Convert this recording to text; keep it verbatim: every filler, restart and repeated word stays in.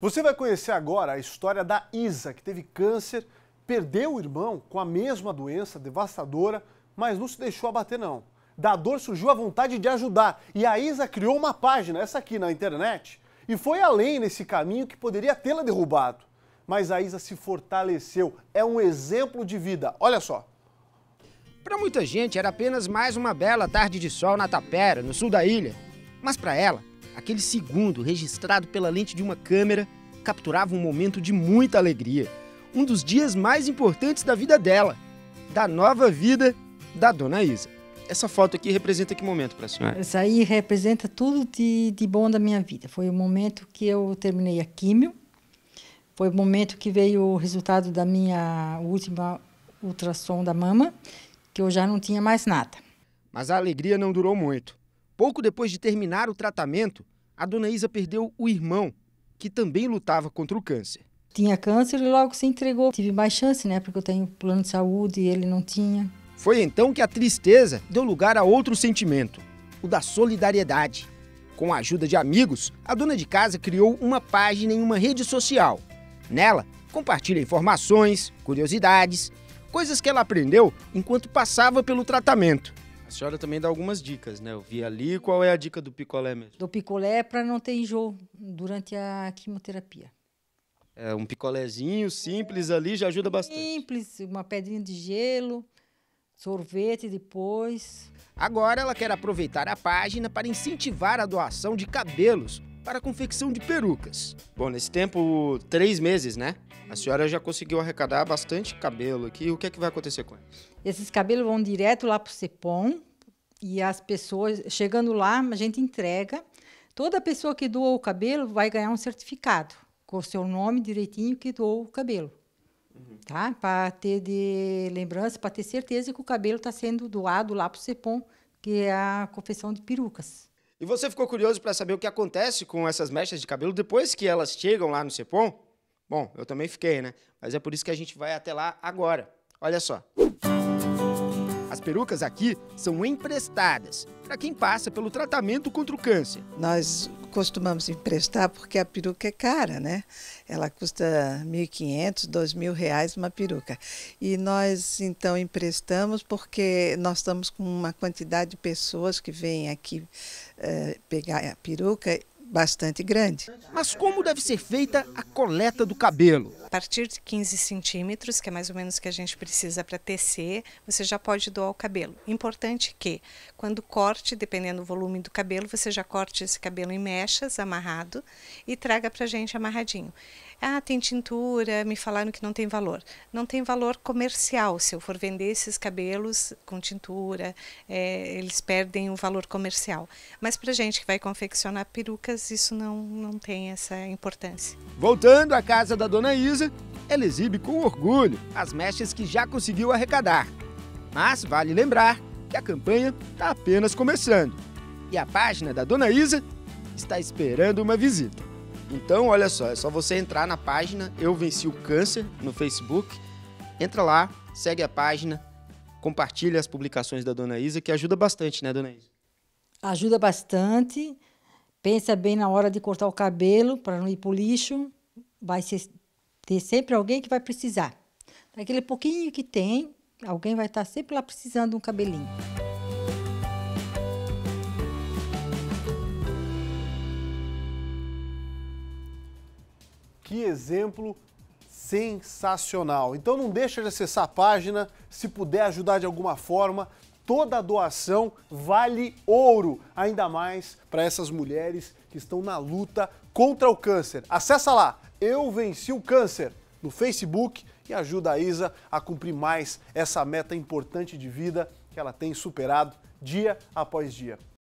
Você vai conhecer agora a história da Isa, que teve câncer, perdeu o irmão com a mesma doença devastadora, mas não se deixou abater não. Da dor surgiu a vontade de ajudar e a Isa criou uma página, essa aqui na internet, e foi além nesse caminho que poderia tê-la derrubado. Mas a Isa se fortaleceu, é um exemplo de vida, olha só. Para muita gente era apenas mais uma bela tarde de sol na Tapera, no sul da ilha, mas para ela, aquele segundo, registrado pela lente de uma câmera, capturava um momento de muita alegria. Um dos dias mais importantes da vida dela, da nova vida da dona Isa. Essa foto aqui representa que momento para a senhora? Essa aí representa tudo de, de bom da minha vida. Foi o momento que eu terminei a químio, foi o momento que veio o resultado da minha última ultrassom da mama, que eu já não tinha mais nada. Mas a alegria não durou muito. Pouco depois de terminar o tratamento, a dona Isa perdeu o irmão, que também lutava contra o câncer. Tinha câncer e logo se entregou. Tive mais chance, né, porque eu tenho plano de saúde e ele não tinha. Foi então que a tristeza deu lugar a outro sentimento, o da solidariedade. Com a ajuda de amigos, a dona de casa criou uma página em uma rede social. Nela, compartilha informações, curiosidades, coisas que ela aprendeu enquanto passava pelo tratamento. A senhora também dá algumas dicas, né? Eu vi ali, qual é a dica do picolé mesmo? Do picolé é para não ter enjoo durante a quimioterapia. É um picolézinho simples ali já ajuda bastante. Simples, uma pedrinha de gelo, sorvete depois. Agora ela quer aproveitar a página para incentivar a doação de cabelos para a confecção de perucas. Bom, nesse tempo, três meses, né? A senhora já conseguiu arrecadar bastante cabelo aqui. O que é que vai acontecer com eles? Esses cabelos vão direto lá para o Cepon e as pessoas, chegando lá, a gente entrega. Toda pessoa que doa o cabelo vai ganhar um certificado com o seu nome direitinho que doou o cabelo. Uhum. Tá? Para ter de lembrança, para ter certeza que o cabelo está sendo doado lá para o Cepon, que é a confecção de perucas. E você ficou curioso para saber o que acontece com essas mechas de cabelo depois que elas chegam lá no Cepon? Bom, eu também fiquei, né? Mas é por isso que a gente vai até lá agora. Olha só. As perucas aqui são emprestadas para quem passa pelo tratamento contra o câncer. Nós costumamos emprestar porque a peruca é cara, né? Ela custa mil e quinhentos, dois mil reais uma peruca. E nós, então, emprestamos porque nós estamos com uma quantidade de pessoas que vêm aqui eh, pegar a peruca bastante grande. Mas como deve ser feita a coleta do cabelo? A partir de quinze centímetros, que é mais ou menos o que a gente precisa para tecer, você já pode doar o cabelo. Importante que, quando corte, dependendo do volume do cabelo, você já corte esse cabelo em mechas, amarrado, e traga para a gente amarradinho. Ah, tem tintura, me falaram que não tem valor. Não tem valor comercial. Se eu for vender esses cabelos com tintura, é, eles perdem o valor comercial. Mas para gente que vai confeccionar perucas, isso não, não tem essa importância. Voltando à casa da dona Isa, ela exibe com orgulho as mechas que já conseguiu arrecadar. Mas vale lembrar que a campanha está apenas começando. E a página da dona Isa está esperando uma visita. Então, olha só, é só você entrar na página Eu Venci o Câncer no Facebook. Entra lá, segue a página, compartilha as publicações da dona Isa, que ajuda bastante, né, dona Isa? Ajuda bastante. Pensa bem na hora de cortar o cabelo para não ir para o lixo. Vai ser, ter sempre alguém que vai precisar. Daquele pouquinho que tem, alguém vai estar sempre lá precisando de um cabelinho. Que exemplo sensacional! Então não deixa de acessar a página, se puder ajudar de alguma forma, toda a doação vale ouro, ainda mais para essas mulheres que estão na luta contra o câncer. Acessa lá, Eu Venci o Câncer, no Facebook e ajuda a Isa a cumprir mais essa meta importante de vida que ela tem superado dia após dia.